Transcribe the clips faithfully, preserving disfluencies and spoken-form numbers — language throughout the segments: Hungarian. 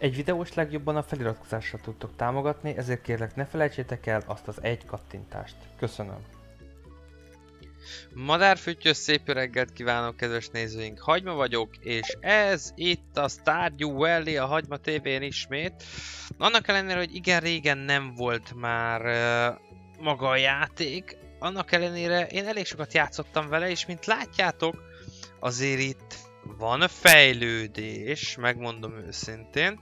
Egy videós legjobban a feliratkozásra tudtok támogatni, ezért kérlek ne felejtsétek el azt az egy kattintást. Köszönöm! Madárfüttyös, szép öreggelt kívánok, kedves nézőink! Hagyma vagyok, és ez itt a Stardew Valley a Hagyma té vén ismét. Annak ellenére, hogy igen régen nem volt már uh, maga a játék, annak ellenére én elég sokat játszottam vele, és mint látjátok, azért itt van fejlődés, megmondom őszintén.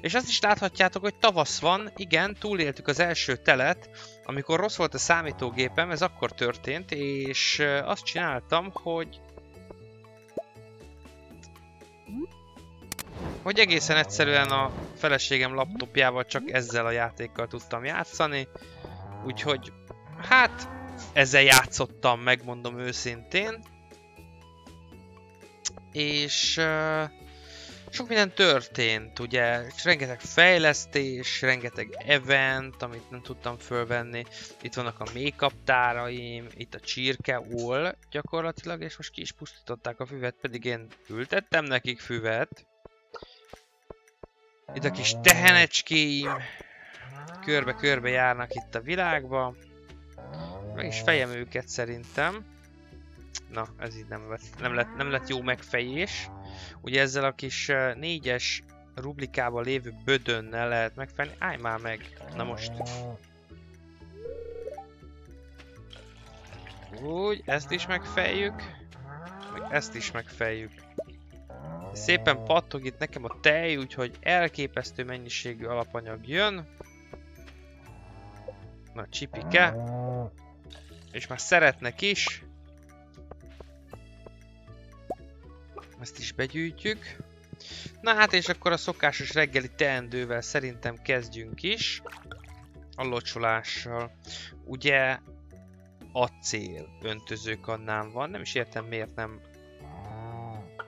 És azt is láthatjátok, hogy tavasz van, igen, túléltük az első telet, amikor rossz volt a számítógépem, ez akkor történt, és azt csináltam, hogy... Hogy egészen egyszerűen a feleségem laptopjával csak ezzel a játékkal tudtam játszani, úgyhogy hát ezzel játszottam, megmondom őszintén. És uh, sok minden történt, ugye, és rengeteg fejlesztés, rengeteg event, amit nem tudtam fölvenni. Itt vannak a make-up táraim, itt a csirkeol gyakorlatilag, és most ki is pusztították a füvet, pedig én ültettem nekik füvet. Itt a kis tehenecskéim körbe-körbe járnak itt a világba. Meg is fejem őket szerintem. Na, ez így nem lett, nem lett, nem lett jó megfejés. Ugye ezzel a kis uh, négyes rublikában lévő bödönnel lehet megfejni. Állj már meg! Na most. Úgy, ezt is megfejjük. Meg ezt is megfejjük. Szépen pattog itt nekem a tej, úgyhogy elképesztő mennyiségű alapanyag jön. Na, csipike. És már szeretnek is. Ezt is begyűjtjük. Na hát, és akkor a szokásos reggeli teendővel szerintem kezdjünk is. A locsolással. Ugye acél öntözőkannám van. Nem is értem, miért nem...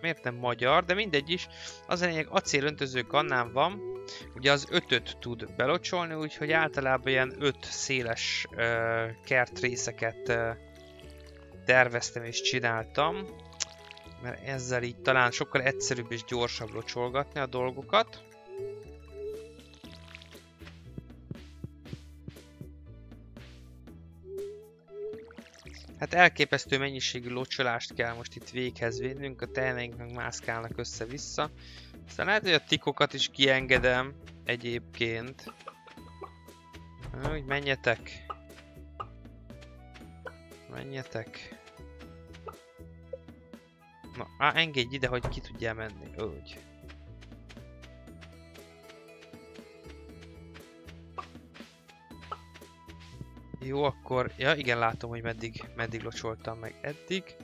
Miért nem magyar, de mindegy is. Az a lényeg, acél öntözőkannám van. Ugye az ötöt tud belocsolni, úgyhogy általában ilyen öt széles uh, kertrészeket uh, terveztem és csináltam. Mert ezzel így talán sokkal egyszerűbb és gyorsabb locsolgatni a dolgokat. Hát elképesztő mennyiségű locsolást kell most itt véghez vinnünk, a teheneinknek mászkálnak össze-vissza. Aztán lehet, hogy a tikokat is kiengedem egyébként. Úgy menjetek. Menjetek. Na, á, engedj ide, hogy ki tudjál menni. Úgy. Jó, akkor... Ja, igen, látom, hogy meddig, meddig locsoltam meg eddig.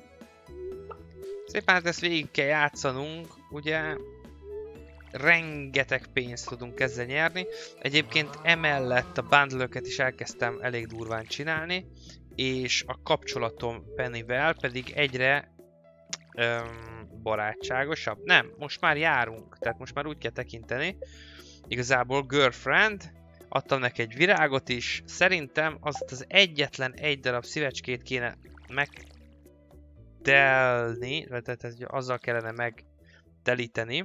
Szépen hát ezt végig kell játszanunk, ugye... Rengeteg pénzt tudunk ezzel nyerni. Egyébként emellett a bundle-öket is elkezdtem elég durván csinálni. És a kapcsolatom Pennyvel pedig egyre... barátságosabb. Nem, most már járunk, tehát most már úgy kell tekinteni. Igazából girlfriend, adtam neki egy virágot is, szerintem az az egyetlen egy darab szívecskét kéne megdelni, tehát azzal kellene megdelíteni,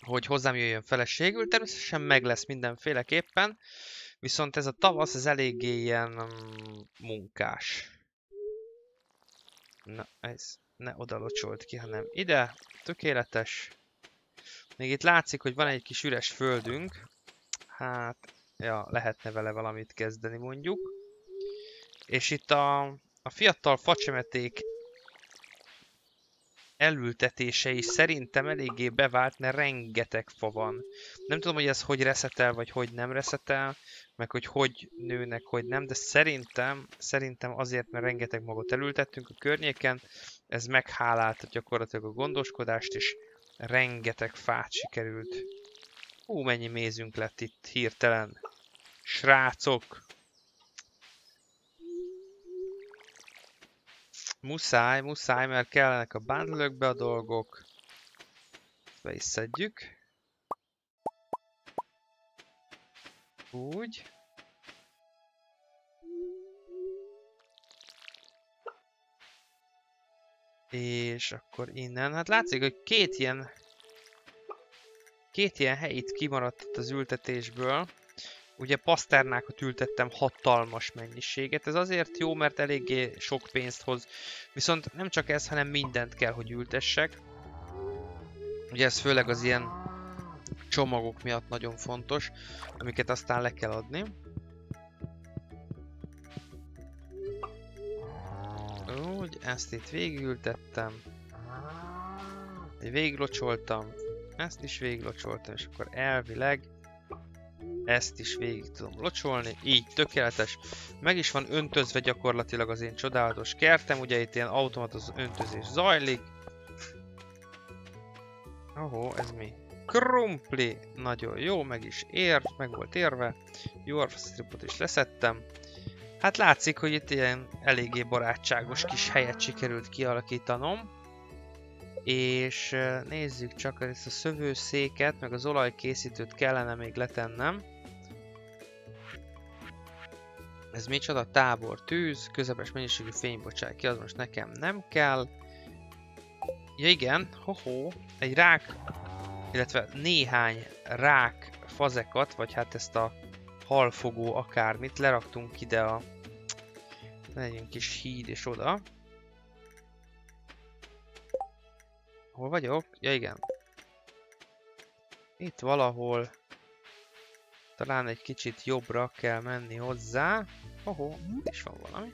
hogy hozzám jöjjön feleségül, természetesen meg lesz mindenféleképpen, viszont ez a tavasz, ez eléggé ilyen munkás. Na, ez ne oda locsolt ki, hanem ide. Tökéletes. Még itt látszik, hogy van egy kis üres földünk. Hát, ja, lehetne vele valamit kezdeni mondjuk. És itt a, a fiatal facsemeték elültetése is szerintem eléggé bevált, mert rengeteg fa van. Nem tudom, hogy ez hogy reszetel, vagy hogy nem reszetel, meg hogy hogy nőnek, hogy nem, de szerintem, szerintem azért, mert rengeteg magot elültettünk a környéken, ez meghálálta gyakorlatilag a gondoskodást, és rengeteg fát sikerült. Hú, mennyi mézünk lett itt hirtelen. Srácok! Muszáj, muszáj, mert kellenek a bundle-ökbe a dolgok. Be is szedjük. Úgy. És akkor innen, hát látszik, hogy két ilyen Két ilyen hely itt kimaradt itt az ültetésből. Ugye paszternákat ültettem hatalmas mennyiséget. Ez azért jó, mert eléggé sok pénzt hoz. Viszont nem csak ez, hanem mindent kell, hogy ültessek. Ugye ez főleg az ilyen csomagok miatt nagyon fontos, amiket aztán le kell adni. Úgy, ezt itt végigültettem. Végiglocsoltam. Ezt is végiglocsoltam, és akkor elvileg ezt is végig tudom locsolni. Így, tökéletes. Meg is van öntözve gyakorlatilag az én csodálatos kertem. Ugye itt ilyen automatikus öntözés zajlik. Ahó, ez mi? Krumpli! Nagyon jó, meg is ért, meg volt érve. Jó, a stripot is leszettem. Hát látszik, hogy itt ilyen eléggé barátságos kis helyet sikerült kialakítanom. És nézzük csak, ezt a szövőszéket, meg az olajkészítőt kellene még letennem. Ez micsoda? Tábor, tűz, közepes mennyiségű fénybocsájt ki, az most nekem nem kell. Ja igen, hoho, egy rák, illetve néhány rák fazekat, vagy hát ezt a halfogó akármit leraktunk ide a... legyen kis híd és oda. Hol vagyok? Ja igen. Itt valahol talán egy kicsit jobbra kell menni hozzá. Hoho, itt is van valami.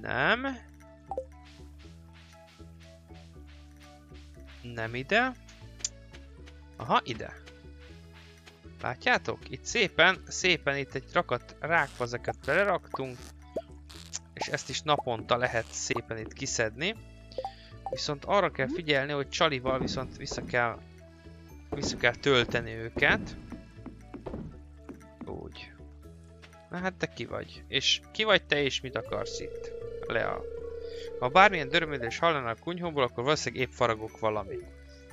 Nem. Nem ide. Aha, ide. Látjátok? Itt szépen, szépen itt egy rakat rákfazeket beleraktunk. És ezt is naponta lehet szépen itt kiszedni. Viszont arra kell figyelni, hogy csalival viszont vissza kell, vissza kell tölteni őket. Úgy. Na hát te ki vagy? És ki vagy te és mit akarsz itt? Lea. Ha bármilyen dörömödés hallanak a kunyhóból, akkor valószínűleg épp faragok valamit.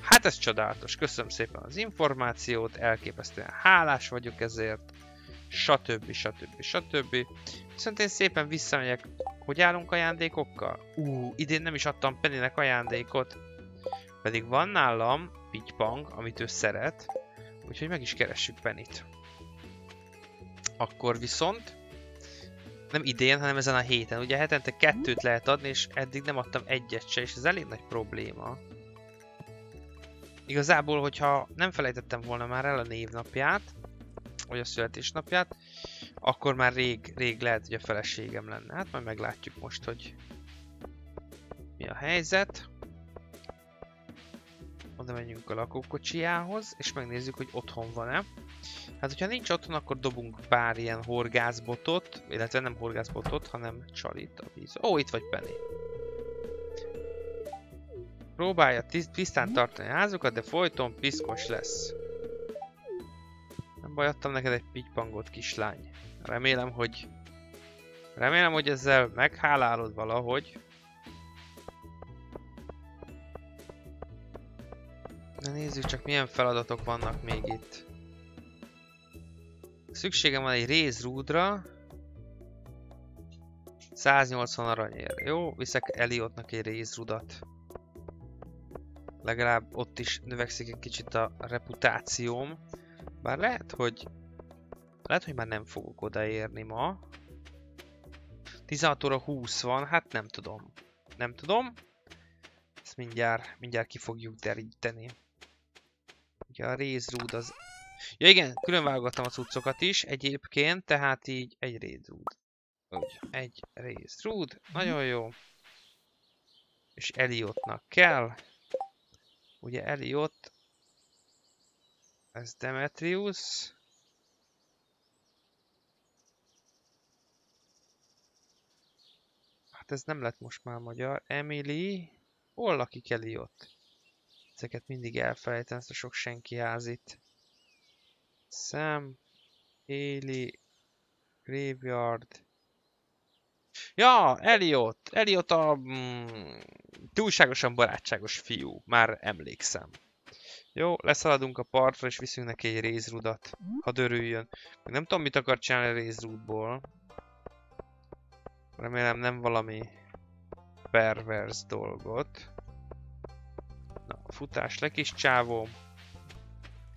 Hát ez csodálatos. Köszönöm szépen az információt, elképesztően hálás vagyok ezért. Stb. Stb. Stb. Viszont én szépen visszamegyek. Hogy állunk ajándékokkal? Ú, idén nem is adtam Pennynek ajándékot. Pedig van nálam pitypang, amit ő szeret. Úgyhogy meg is keressük Pennyt. Akkor viszont... nem idén, hanem ezen a héten. Ugye hetente kettőt lehet adni, és eddig nem adtam egyet se, és ez elég nagy probléma. Igazából, hogyha nem felejtettem volna már el a névnapját, vagy a születésnapját, akkor már rég, rég lehet, hogy a feleségem lenne. Hát majd meglátjuk most, hogy mi a helyzet. Oda menjünk a lakókocsijához, és megnézzük, hogy otthon van-e. Hát, hogyha nincs otthon, akkor dobunk pár ilyen horgászbotot, illetve nem horgászbotot, hanem csalit a víz. Ó, itt vagy Penny. Próbálja tisztán tartani a házukat, de folyton piszkos lesz. Nem baj, adtam neked egy pitypangot, kislány. Remélem, hogy... remélem, hogy ezzel meghálálod valahogy. Na nézzük csak, milyen feladatok vannak még itt. Szükségem van egy rézrúdra. száznyolcvan aranyért. Jó, viszek Elliottnak egy rézrudat. Legalább ott is növekszik egy kicsit a reputációm. Bár lehet, hogy... lehet, hogy már nem fogok odaérni ma. tizenhat óra húsz van, hát nem tudom. Nem tudom. Ezt mindjárt, mindjárt ki fogjuk deríteni. Ugye a rézrúd az... ja igen, különválogattam a cuccokat is egyébként, tehát így egy rézrúd. Úgy, egy rézrúd, nagyon jó. És Elliottnak kell. Ugye Elliott... ez Demetrius. Hát ez nem lett most már magyar. Emily. Hol lakik Elliott? Ezeket mindig elfelejtem, ezt a sok senki házit. Sam. Éli. Graveyard. Ja, Elliott! Elliott a... Mm, túlságosan barátságos fiú. Már emlékszem. Jó, leszaladunk a partra és viszünk neki egy rézrudat, ha dörüljön. Még nem tudom, mit akar csinálni a rézrúdból. Remélem nem valami pervers dolgot. futás le, kis csávó.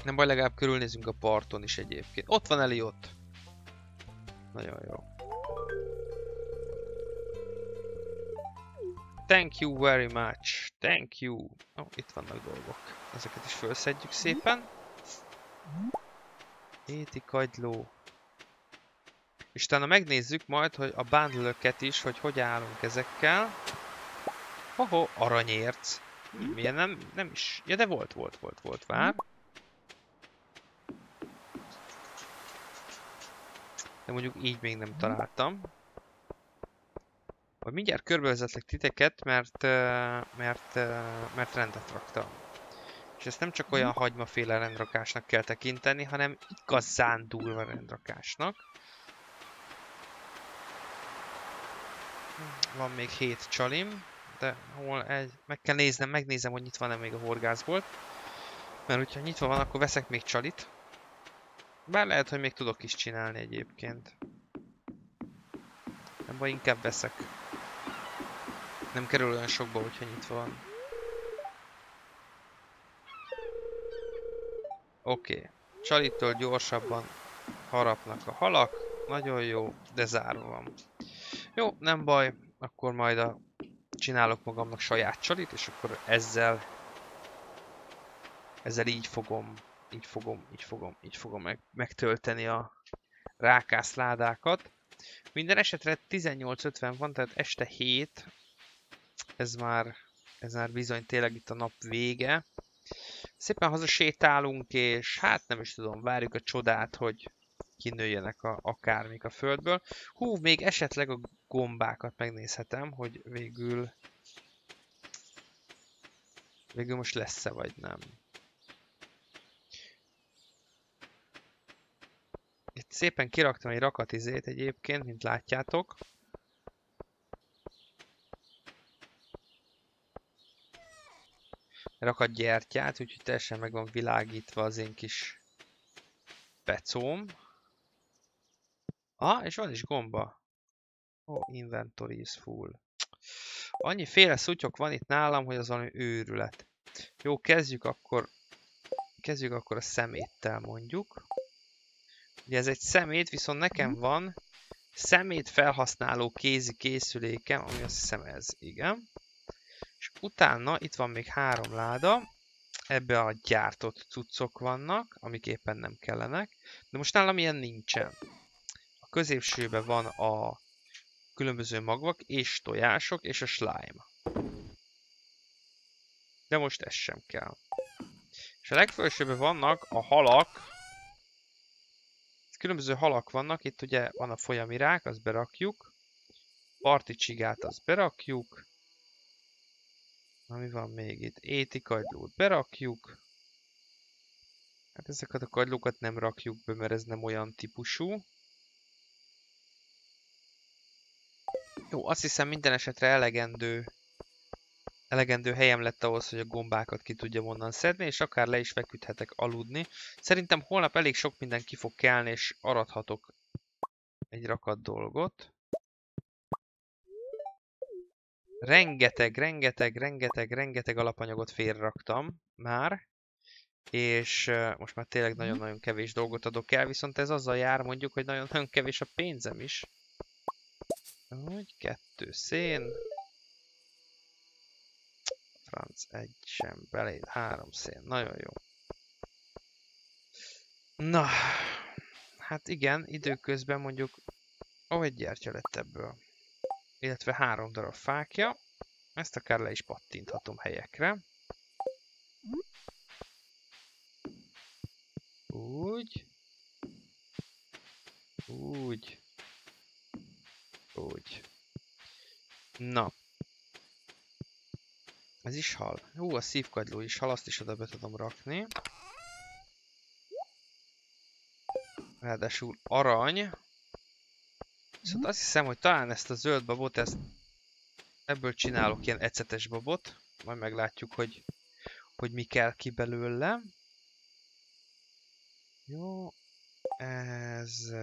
Nem baj, legalább körülnézünk a parton is egyébként. Ott van Elliott. Nagyon jó. Thank you very much. Thank you. Oh, itt vannak dolgok. Ezeket is felszedjük szépen. Éti kagyló. És utána megnézzük majd, hogy a bundle-öket is, hogy hogy állunk ezekkel. Hoho, aranyérc. Milyen nem, nem is. Ja, de volt, volt, volt, volt, vár. De mondjuk így még nem találtam. Vagy mindjárt körbevezetlek titeket, mert, mert, mert rendet raktam. És ezt nem csak olyan hagymaféle rendrakásnak kell tekinteni, hanem igazán durva rendrakásnak. Van még hét csalim, de hol egy... meg kell néznem, megnézem, hogy nyitva van-e még a horgászbolt. Mert hogyha nyitva van, akkor veszek még csalit. Bár lehet, hogy még tudok is csinálni egyébként. Nem baj, inkább veszek. Nem kerül olyan sokba, hogyha nyitva van. Oké. Okay. Csalittől gyorsabban harapnak a halak. Nagyon jó, de zárva van. Jó, nem baj. Akkor majd a... csinálok magamnak saját csalit, és akkor ezzel... ezzel így fogom... Így fogom, így fogom, így fogom meg, megtölteni a rákászládákat. Minden esetre tizennyolc ötven van, tehát este hét. Ez már, ez már bizony tényleg itt a nap vége. Szépen hazasétálunk, és hát nem is tudom, várjuk a csodát, hogy kinőjenek a, akármik a földből. Hú, még esetleg a gombákat megnézhetem, hogy végül... Végül most lesz-e vagy nem. Itt szépen kiraktam egy rakatizét egyébként, mint látjátok. Rakat gyertyát, úgyhogy teljesen meg van világítva az én kis pecóm. Ah, és van is gomba. Oh, inventory is full. Annyi féle szutyok van itt nálam, hogy az valami őrület. Jó, kezdjük akkor, kezdjük akkor a szeméttel mondjuk. Ugye ez egy szemét, viszont nekem van szemét felhasználó kézi készülékem, ami azt hiszem ez, igen. És utána itt van még három láda, ebbe a gyártott cuccok vannak, amik éppen nem kellenek, de most nálam ilyen nincsen. A középsőben van a különböző magvak és tojások és a slime. De most ez sem kell. És a legfelsőben vannak a halak. Különböző halak vannak, itt ugye van a folyamirák, azt berakjuk. Parti csigát, azt berakjuk. Na, mi van még itt? Éti kagylót berakjuk. Hát ezeket a kagylókat nem rakjuk be, mert ez nem olyan típusú. Jó, azt hiszem minden esetre elegendő, elegendő helyem lett ahhoz, hogy a gombákat ki tudjam onnan szedni, és akár le is feküdhetek aludni. Szerintem holnap elég sok minden ki fog kelni, és arathatok egy rakat dolgot. Rengeteg, rengeteg, rengeteg, rengeteg alapanyagot félraktam már, és most már tényleg nagyon-nagyon kevés dolgot adok el, viszont ez azzal jár mondjuk, hogy nagyon-nagyon kevés a pénzem is. Úgy, kettő szén. Franc, egy sem belé, három szén, nagyon jó. Na, hát igen, időközben mondjuk, ó, egy gyertya lett ebből. Illetve három darab fákja, ezt akár le is pattinthatom helyekre. Úgy. Úgy. Úgy. Na. Ez is hal. Hú, a szívkagyló is hal, azt is oda be tudom rakni. Ráadásul arany. Viszont azt hiszem, hogy talán ezt a zöld babot, ezt ebből csinálok ilyen ecetes babot. Majd meglátjuk, hogy, hogy mi kell ki belőle. Jó. Ez...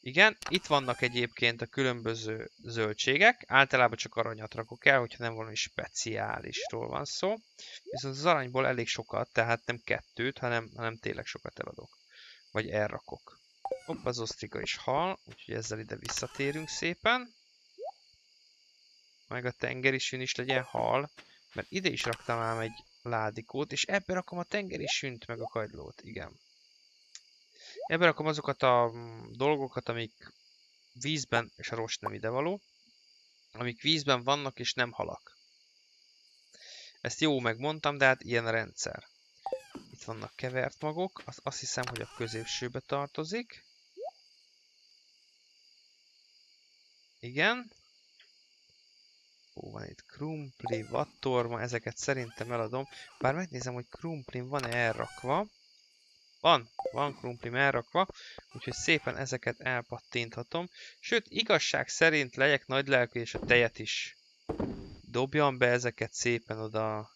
Igen, itt vannak egyébként a különböző zöldségek, általában csak aranyat rakok el, hogyha nem valami speciálisról van szó. Viszont az aranyból elég sokat, tehát nem kettőt, hanem, hanem tényleg sokat eladok. Vagy elrakok. Hopp, az osztriga is hal, úgyhogy ezzel ide visszatérünk szépen. Meg a tengeri sűn is legyen hal, mert ide is raktam ám egy ládikót, és ebben rakom a tengeri sűnt, meg a kagylót, igen. Ebben rakom azokat a dolgokat, amik vízben, és a rost nem idevaló, amik vízben vannak és nem halak. Ezt jó megmondtam, de hát ilyen a rendszer. Itt vannak kevert magok, az azt hiszem, hogy a középsőbe tartozik. Igen. Ó, van itt krumpli, vattorma, ezeket szerintem eladom. Bár megnézem, hogy krumplin van-e elrakva. Van, van krumplim elrakva, úgyhogy szépen ezeket elpattinthatom. Sőt, igazság szerint legyek nagylelkű, és a tejet is dobjam be ezeket szépen oda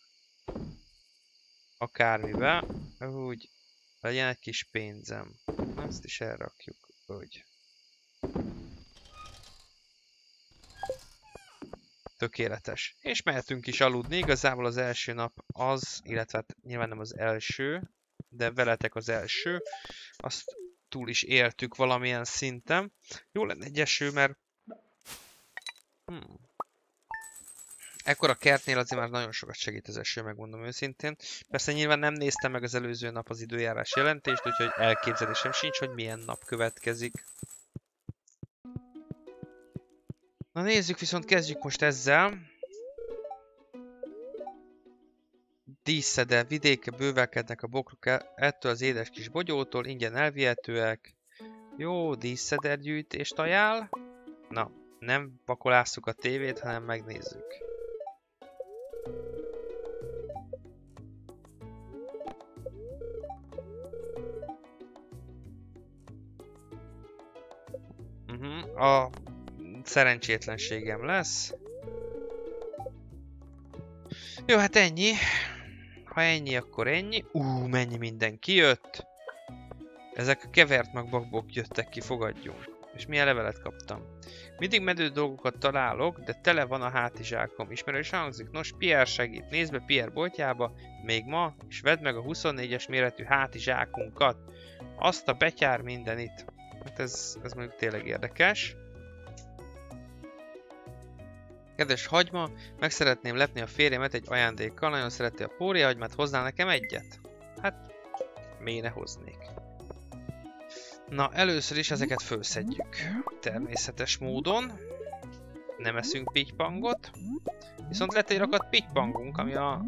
akármivel, úgy legyen egy kis pénzem. Ezt is elrakjuk, úgy. Tökéletes. És mehetünk is aludni, igazából az első nap az, illetve hát nyilván nem az első, de veletek az első, azt túl is éltük valamilyen szinten. Jó lenne egy eső, mert hmm. ekkor a kertnél azért már nagyon sokat segít az eső, megmondom őszintén. Persze nyilván nem néztem meg az előző nap az időjárás jelentést, úgyhogy elképzelésem sincs, hogy milyen nap következik. Na nézzük, viszont kezdjük most ezzel. Díszede, vidéke bővelkednek a bokrok ettől az édes kis bogyótól, ingyen elvihetőek. Jó, díszedergyűjtést ajánl. Na, nem pakolásszuk a tévét, hanem megnézzük. Uh-huh, a szerencsétlenségem lesz. Jó, hát ennyi. Ha ennyi, akkor ennyi. Ú, mennyi minden kijött. Ezek a kevert meg bakbok jöttek ki, fogadjunk. És milyen levelet kaptam? Mindig menő dolgokat találok, de tele van a hátizsákom. Ismerős hangzik? Nos, Pierre segít. Nézd be Pierre boltjába, még ma, és vedd meg a huszonnégyes méretű hátizsákunkat. Azt a betyár mindenit. Hát ez, ez mondjuk tényleg érdekes. Kedves hagyma, meg szeretném lepni a férjemet egy ajándékkal, nagyon szereti a póriahagymát, hoznál nekem egyet? Hát, miért ne hoznék? Na, először is ezeket fölszedjük. Természetes módon. Nem eszünk pitypangot. Viszont lett egy rakat pitypangunk, ami a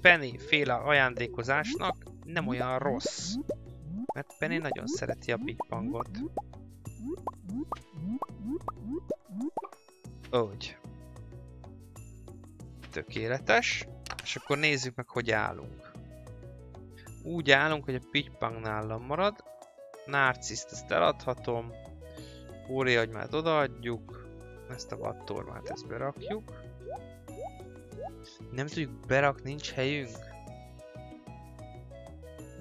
Penny féle ajándékozásnak nem olyan rossz. Mert Penny nagyon szereti a pitypangot. Úgy. Tökéletes, és akkor nézzük meg, hogy állunk. Úgy állunk, hogy a pitypang nálam marad. Narciszt ezt eladhatom. Óriahagymát odaadjuk. Ezt a vattormát ezt berakjuk. Nem tudjuk berakni, nincs helyünk.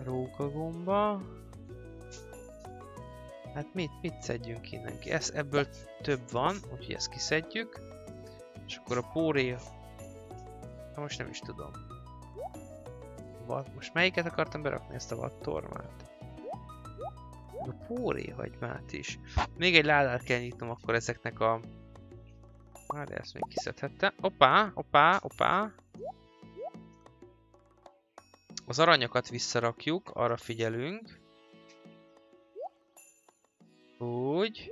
Rókagomba. Hát mit, mit szedjünk innen ki? Ez, ebből több van, úgyhogy ezt kiszedjük. És akkor a póré... Na most nem is tudom. Most melyiket akartam berakni, ezt a vattormát? A póréhagymát is. Még egy ládát kell nyitnom akkor ezeknek a... Már ezt még kiszedhettem. Opá, opá, opá. Az aranyokat visszarakjuk, arra figyelünk. Úgy.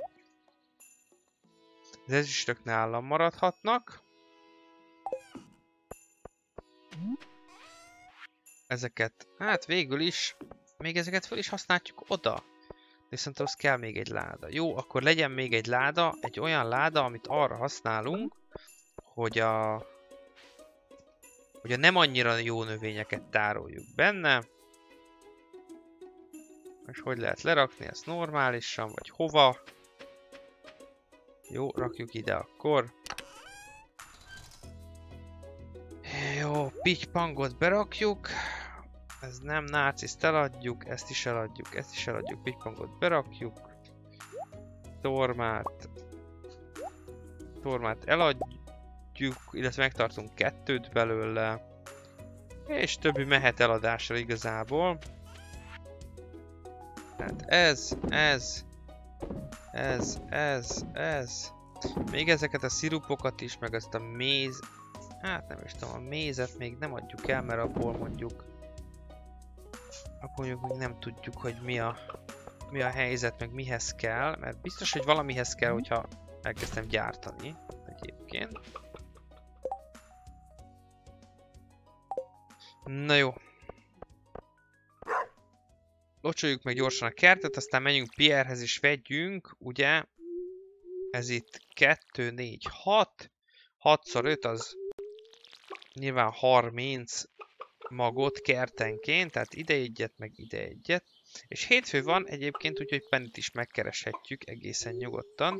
Az ezüstök nálam maradhatnak. Ezeket, hát végül is, még ezeket föl is használjuk oda. Viszont ahhoz kell még egy láda. Jó, akkor legyen még egy láda, egy olyan láda, amit arra használunk, hogy a, hogy a nem annyira jó növényeket tároljuk benne. És hogy lehet lerakni ezt normálisan, vagy hova. Jó, rakjuk ide akkor. Jó, pitypangot berakjuk, ez nem narciszt eladjuk, ezt is eladjuk, ezt is eladjuk, pitypangot berakjuk, Tormát... Tormát eladjuk, illetve megtartunk kettőt belőle. És többi mehet eladásra igazából. Tehát ez, ez... Ez, ez, ez... Még ezeket a szirupokat is, meg ezt a méz... Hát nem is tudom, a mézet még nem adjuk el, mert abból mondjuk... Abból mondjuk még nem tudjuk, hogy mi a... mi a helyzet, meg mihez kell, mert biztos, hogy valamihez kell, hogyha elkezdtem gyártani egyébként. Na jó. Locsoljuk meg gyorsan a kertet, aztán menjünk Pierrehez is vegyünk, ugye? Ez itt kettő, négy, hat. hat szor öt az nyilván harminc magot kertenként, tehát ide egyet, meg ide egyet. És hétfő van egyébként, úgyhogy Pennyt is megkereshetjük egészen nyugodtan.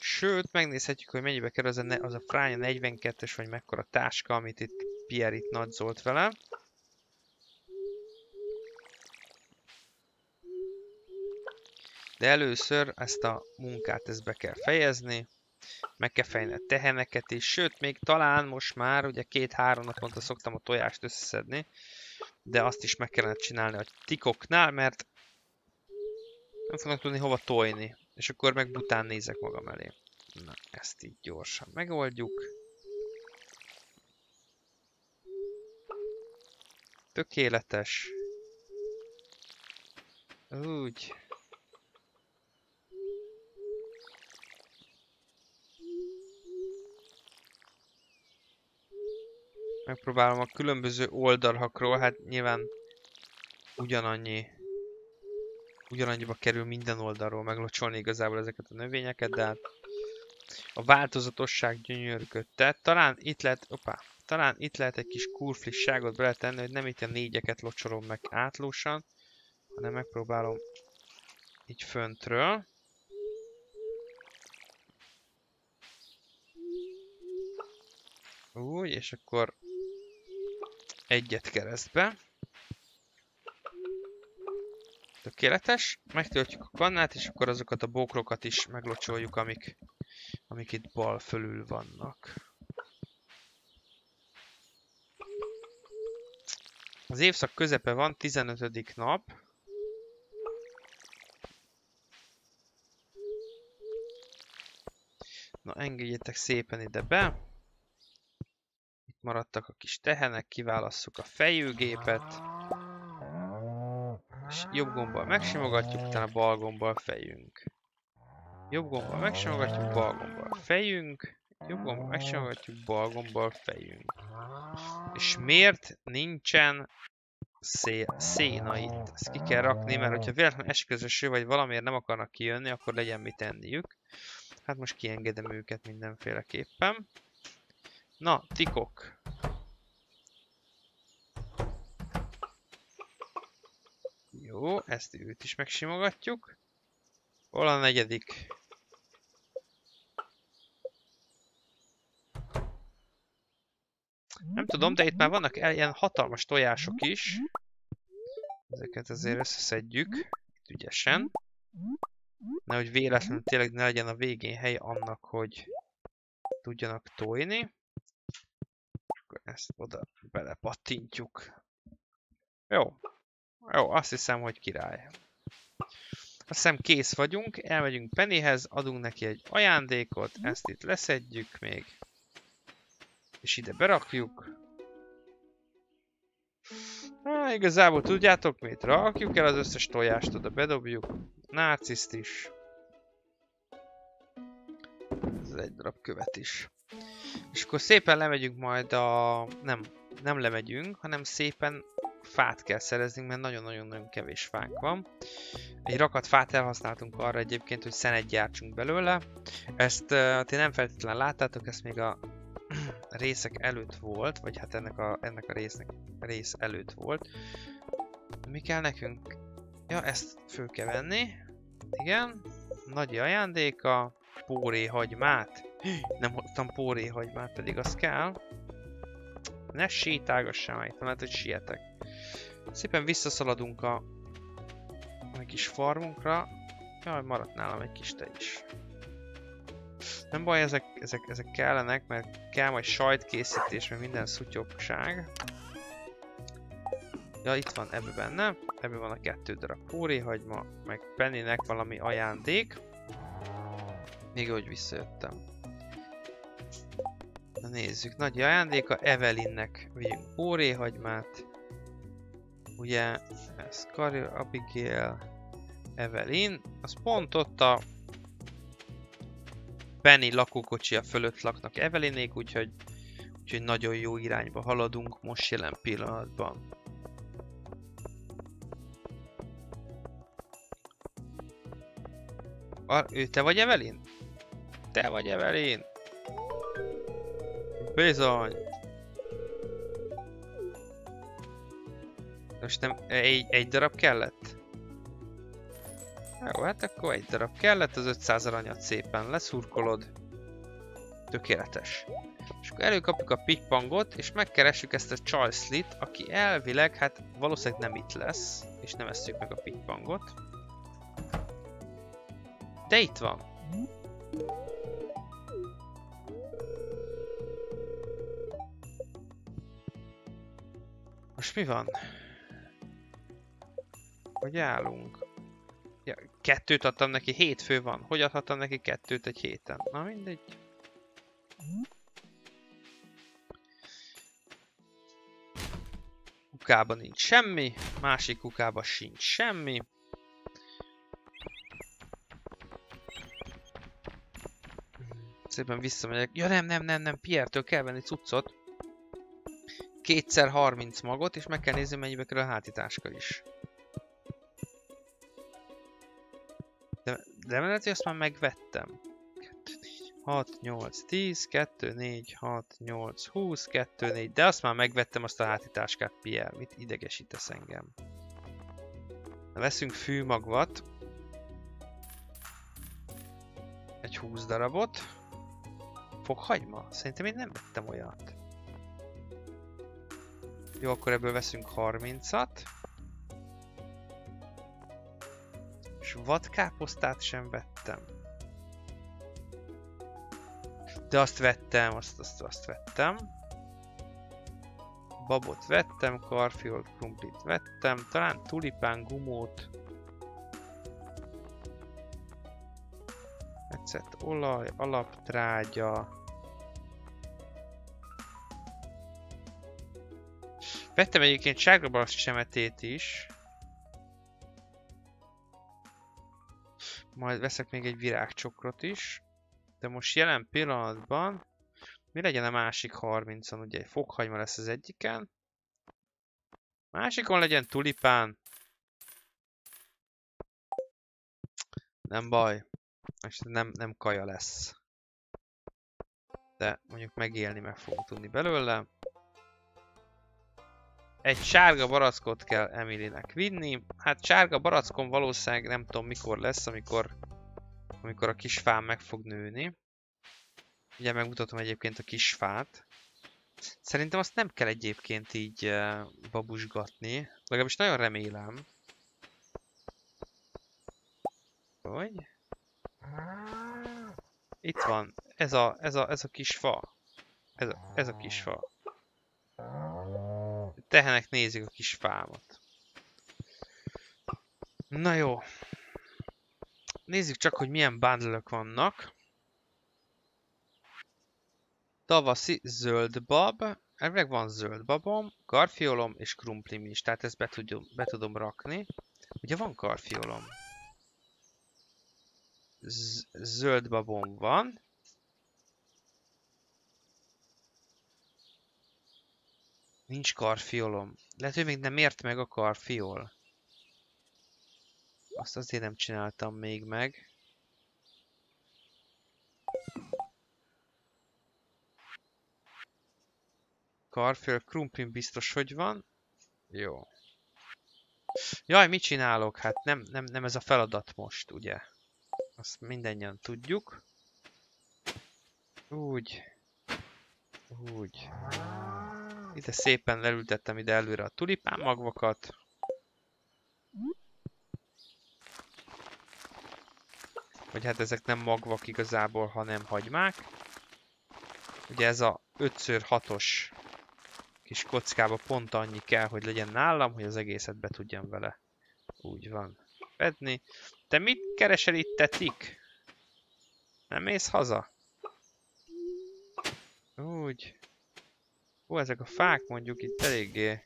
Sőt, megnézhetjük, hogy mennyibe kerül az a, ne az a fránya negyvenkettes, vagy mekkora táska, amit itt Pierre itt nagyzolt vele. De először ezt a munkát ezt be kell fejezni. Meg kell fejni a teheneket is. Sőt, még talán most már, ugye két-három naponta szoktam a tojást összeszedni. De azt is meg kellene csinálni a tikoknál, mert nem fognak tudni hova tojni. És akkor meg bután nézek magam elé. Na, ezt így gyorsan megoldjuk. Tökéletes. Úgy. Megpróbálom a különböző oldalakról, hát nyilván ugyanannyi, ugyanannyiba kerül minden oldalról meglocsolni igazából ezeket a növényeket, de hát a változatosság gyönyörködtet. Talán itt lehet, opá, talán itt lehet egy kis kurflisságot beletenni, hogy nem itt a négyeket locsolom meg átlósan, hanem megpróbálom így föntről. Úgy, és akkor egyet keresztbe. Tökéletes. Megtöltjük a kannát, és akkor azokat a bokrokat is meglocsoljuk, amik, amik itt bal fölül vannak. Az évszak közepe van, tizenötödik nap. Na, engedjétek szépen ide be. Maradtak a kis tehenek, kiválasszuk a fejőgépet, és jobb gombbal megsimogatjuk, utána bal gombbal fejünk. Jobb gombbal megsimogatjuk, bal gombbal fejünk, jobb gombbal megsimogatjuk, bal gombbal fejünk. És miért nincsen szé széna itt? Ezt ki kell rakni, mert hogyha véletlenül esik az eső, vagy valamiért nem akarnak kijönni, akkor legyen mit enniük. Hát most kiengedem őket mindenféleképpen. Na, tikok. Jó, ezt őt is megsimogatjuk. Hol a negyedik? Nem tudom, de itt már vannak ilyen hatalmas tojások is. Ezeket azért összeszedjük. Itt ügyesen. Nehogy véletlenül tényleg ne legyen a végén hely annak, hogy tudjanak tojni. Ezt oda belepattintjuk. Jó. Jó, azt hiszem, hogy király. Azt hiszem, kész vagyunk. Elmegyünk Pennyhez, adunk neki egy ajándékot. Ezt itt leszedjük még. És ide berakjuk. Há, igazából tudjátok mit? Rakjuk el az összes tojást, oda bedobjuk. Narciszt is. Ez egy darab követ is. És akkor szépen lemegyünk majd a... Nem, nem lemegyünk, hanem szépen fát kell szereznünk, mert nagyon-nagyon-nagyon kevés fánk van. Egy rakat fát elhasználtunk arra egyébként, hogy szenet gyártsunk belőle. Ezt uh, ti nem feltétlenül láttátok, ez még a részek előtt volt, vagy hát ennek a, ennek a résznek, rész előtt volt. Mi kell nekünk? Ja, ezt föl kell venni. Igen. Nagy ajándéka. Póréhagymát. Nem hoztam póréhagymát, pedig az kell. Ne sétálgassam itt, mert hogy sietek. Szépen visszaszaladunk a, a kis farmunkra. Jaj, maradt nálam egy kis tej is. Nem baj, ezek, ezek, ezek kellenek, mert kell majd sajtkészítés, meg minden szutyogság. Ja, itt van ebből benne. Ebből van a kettő darab póréhagyma, meg Pennynek valami ajándék. Még ahogy visszajöttem. Na nézzük, nagy ajándéka Evelynnek. Vigyünk póréhagymát. Ugye, ez Scarlett, Abigail, Evelyn. Az pont ott a Penny lakókocsia fölött laknak Evelynék, úgyhogy, úgyhogy nagyon jó irányba haladunk most jelen pillanatban. A, ő, te vagy Evelyn? Te vagy Evelyn! Bizony! Most nem, egy, egy darab kellett? Jó, hát akkor egy darab kellett, az ötszáz aranyat szépen leszurkolod. Tökéletes. És akkor előkapjuk a pikpangot, és megkeressük ezt a Charles-lit, aki elvileg, hát valószínűleg nem itt lesz, és nem esztjük meg a pikpangot. De itt van. Most mi van? Hogy állunk? Ja, kettőt adtam neki, hét fő van. Hogy adhattam neki kettőt egy héten? Na mindegy. Kukában nincs semmi, másik kukában sincs semmi. Szépen visszamegyek. Ja nem, nem, nem, nem, Pierre-től kell venni cuccot. Kétszer harminc magot, és meg kell nézni, mennyibe kerül a hátitáska is. De, de lehet, hogy azt már megvettem. hat, nyolc, tíz, kettő, négy, hat, nyolc, húsz, kettő, négy. De azt már megvettem, azt a hátitáskát, Pierre. Mit idegesítesz engem? Na, veszünk fűmagvat. Egy húsz darabot. Fokhagyma? Szerintem én nem vettem olyat. Jó, akkor ebből veszünk harmincat. És vadkáposztát sem vettem. De azt vettem, azt, azt, azt vettem. Babot vettem, karfiolt krumplit vettem, talán tulipán gumót. Ecet, olaj, alaptrágya. Vettem egyébként sárgabalaszt csemetét is. Majd veszek még egy virágcsokrot is. De most jelen pillanatban mi legyen a másik harmincon? Ugye egy fokhagyma lesz az egyiken. Másikon legyen tulipán. Nem baj. Most nem, nem kaja lesz. De mondjuk megélni meg fogunk tudni belőle. Egy sárga barackot kell Emilynek vinni. Hát sárga barackon valószínűleg nem tudom mikor lesz, amikor, amikor a kisfám meg fog nőni. Ugye megmutatom egyébként a kisfát. Szerintem azt nem kell egyébként így babusgatni. Legalábbis nagyon remélem. Hogy? Itt van. Ez a, ez a, ez a kis fa. Ez a, ez a kis fa. Tehenek nézik a kis fámat. Na jó. Nézzük csak, hogy milyen bundle-ök vannak. Tavaszi zöldbab. Elvileg van zöldbabom, karfiolom és krumplim is. Tehát ezt be tudom, be tudom rakni. Ugye van karfiolom. Z zöldbabom van. Nincs karfiolom. Lehet, hogy még nem ért meg a karfiol. Azt azért nem csináltam még meg. Karfiol, krumpin biztos, hogy van. Jó. Jaj, mit csinálok? Hát nem, nem, nem ez a feladat most, ugye? Azt mindannyian tudjuk. Úgy. Úgy. Ide szépen leültettem ide előre a tulipán magvakat. Vagy hát ezek nem magvak igazából, hanem hagymák. Ugye ez a öt szer hatos kis kockába pont annyi kell, hogy legyen nálam, hogy az egészet be tudjam vele úgy van vedni. Te mit keresel itt, te tik? Nem mész haza? Úgy. Ó, ezek a fák mondjuk itt eléggé...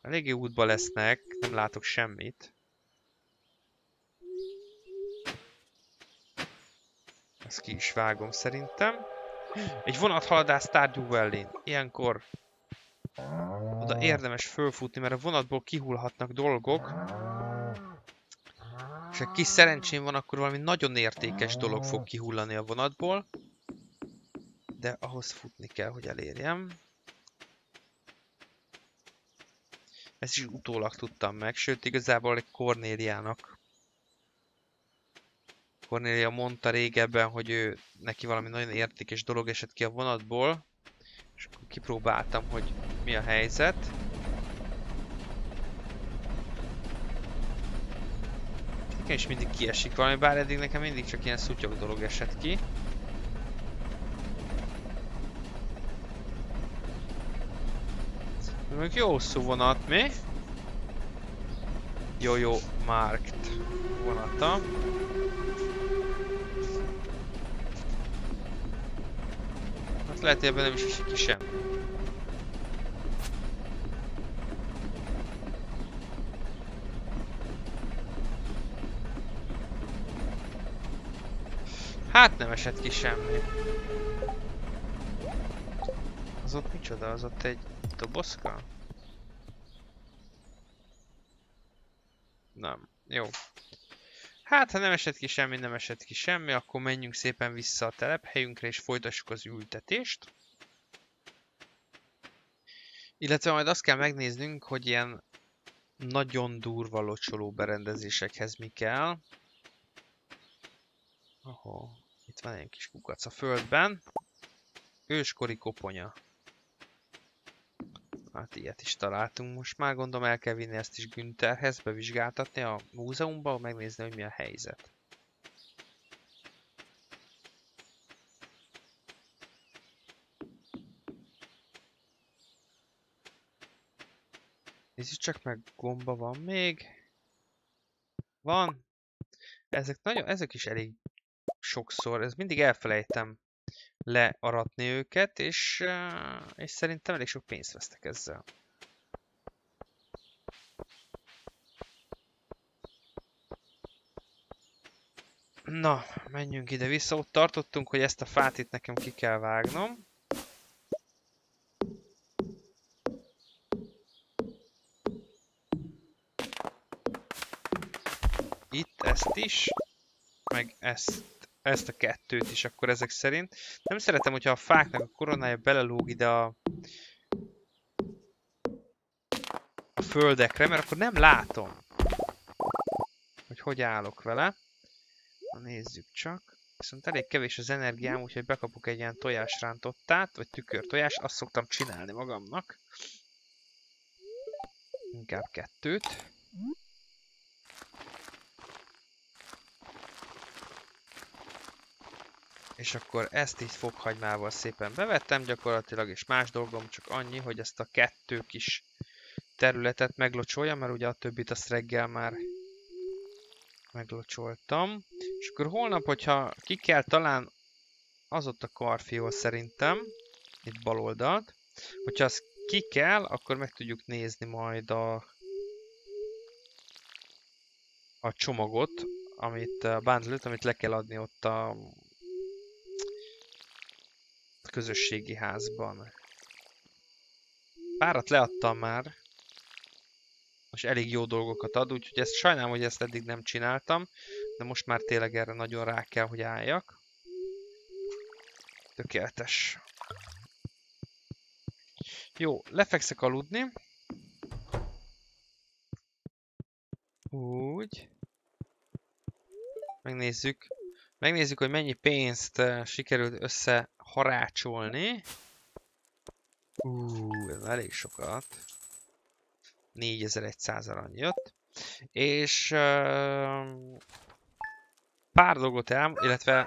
Eléggé útba lesznek, nem látok semmit. Ezt ki is vágom szerintem. Egy vonat haladás Stardew Valley-n. Ilyenkor oda érdemes fölfutni, mert a vonatból kihullhatnak dolgok. És ha kis szerencsém van, akkor valami nagyon értékes dolog fog kihullani a vonatból. De ahhoz futni kell, hogy elérjem. Ezt is utólag tudtam meg, sőt igazából egy Cornéliának. Cornélia mondta régebben, hogy ő, neki valami nagyon értékes dolog esett ki a vonatból. És akkor kipróbáltam, hogy mi a helyzet. Nekem is mindig kiesik valami, bár eddig nekem mindig csak ilyen szutyog dolog esett ki. Még jó hosszú vonat, mi? Jojo Markt vonata. Hát lehet, hogy ebben nem is esik ki sem. Hát nem esett ki semmi. Az ott micsoda? Az ott egy... Dobozka? Nem. Jó. Hát, ha nem esett ki semmi, nem esett ki semmi, akkor menjünk szépen vissza a telephelyünkre, és folytassuk az ültetést. Illetve majd azt kell megnéznünk, hogy ilyen nagyon durva locsoló berendezésekhez mi kell. Ahó, itt van egy kis kukac a földben. Őskori koponya. Hát ilyet is találtunk most már, gondolom el kell vinni ezt is Güntherhez, bevizsgáltatni a múzeumban, megnézni, hogy mi a helyzet. Nézzük csak meg, gomba van még. Van. Ezek nagyon, ezek is elég sokszor, ez mindig elfelejtem learatni őket, és, és szerintem elég sok pénzt vesztek ezzel. Na, menjünk ide-vissza. Ott tartottunk, hogy ezt a fát itt nekem ki kell vágnom. Itt ezt is, meg ezt. Ezt a kettőt is akkor ezek szerint. Nem szeretem, hogyha a fáknak a koronája belelóg ide a... a földekre, mert akkor nem látom, hogy hogy állok vele. Na, nézzük csak. Viszont elég kevés az energiám, úgyhogy bekapok egy ilyen tojásrántottát, vagy tükörtojás, azt szoktam csinálni magamnak. Inkább kettőt. És akkor ezt így fokhagymával szépen bevettem gyakorlatilag, és más dolgom csak annyi, hogy ezt a kettő kis területet meglocsoljam, mert ugye a többit azt reggel már meglocsoltam. És akkor holnap, hogyha ki kell talán az ott a karfió szerintem, itt bal oldalt, hogyha azt ki kell, akkor meg tudjuk nézni majd a, a csomagot, amit a bundle-t, amit le kell adni ott a közösségi házban. Párat leadtam már, és elég jó dolgokat ad, úgyhogy ezt sajnálom, hogy ezt eddig nem csináltam, de most már tényleg erre nagyon rá kell, hogy álljak. Tökéletes. Jó, lefekszek aludni. Úgy. Megnézzük. Megnézzük, hogy mennyi pénzt sikerült össze harácsolni. Úúúú, ez elég sokat. négyezer-száz arany jött. És... Uh, pár dolgot el, illetve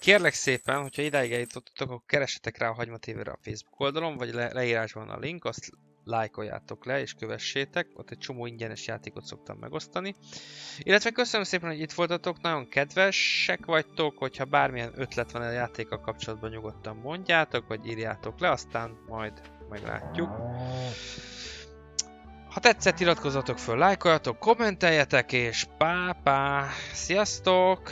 kérlek szépen, hogyha idáig eljutottatok, akkor keressetek rá a Hagymatévére a Facebook oldalon, vagy le leírásban van a link, azt lájkoljátok le és kövessétek, ott egy csomó ingyenes játékot szoktam megosztani. Illetve köszönöm szépen, hogy itt voltatok, nagyon kedvesek vagytok, hogyha bármilyen ötlet van a játékkal kapcsolatban, nyugodtan mondjátok, vagy írjátok le, aztán majd meglátjuk. Ha tetszett, iratkozzatok föl, lájkoljatok, kommenteljetek, és pá-pá! Sziasztok!